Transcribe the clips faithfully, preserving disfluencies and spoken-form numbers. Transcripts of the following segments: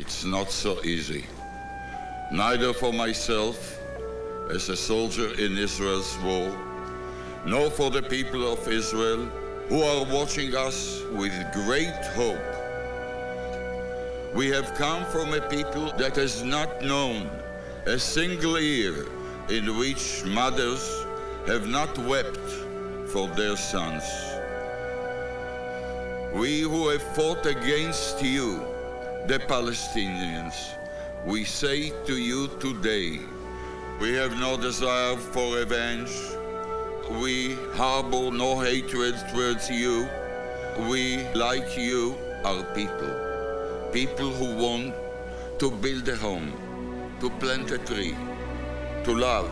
It's not so easy, neither for myself as a soldier in Israel's war, nor for the people of Israel who are watching us with great hope. We have come from a people that has not known a single year in which mothers have not wept for their sons. We who have fought against you, the Palestinians, we say to you today, we have no desire for revenge. We harbor no hatred towards you. We, like you, are people. People who want to build a home, to plant a tree, to love,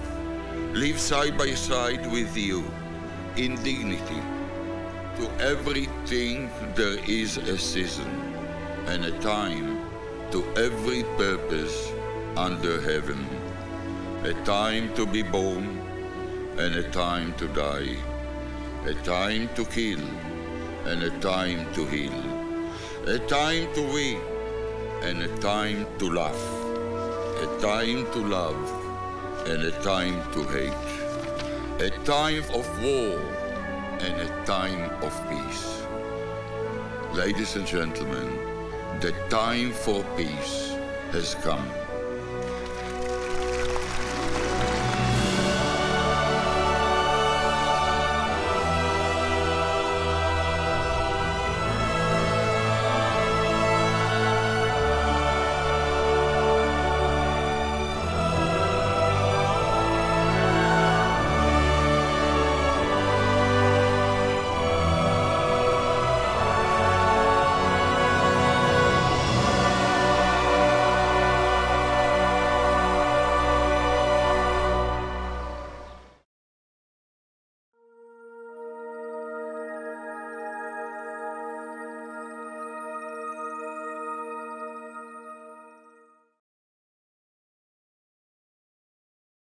live side by side with you, in dignity. To everything there is a season and a time, to every purpose under heaven. A time to be born and a time to die. A time to kill and a time to heal. A time to weep and a time to laugh, a time to love and a time to hate, a time of war and a time of peace. Ladies and gentlemen, the time for peace has come.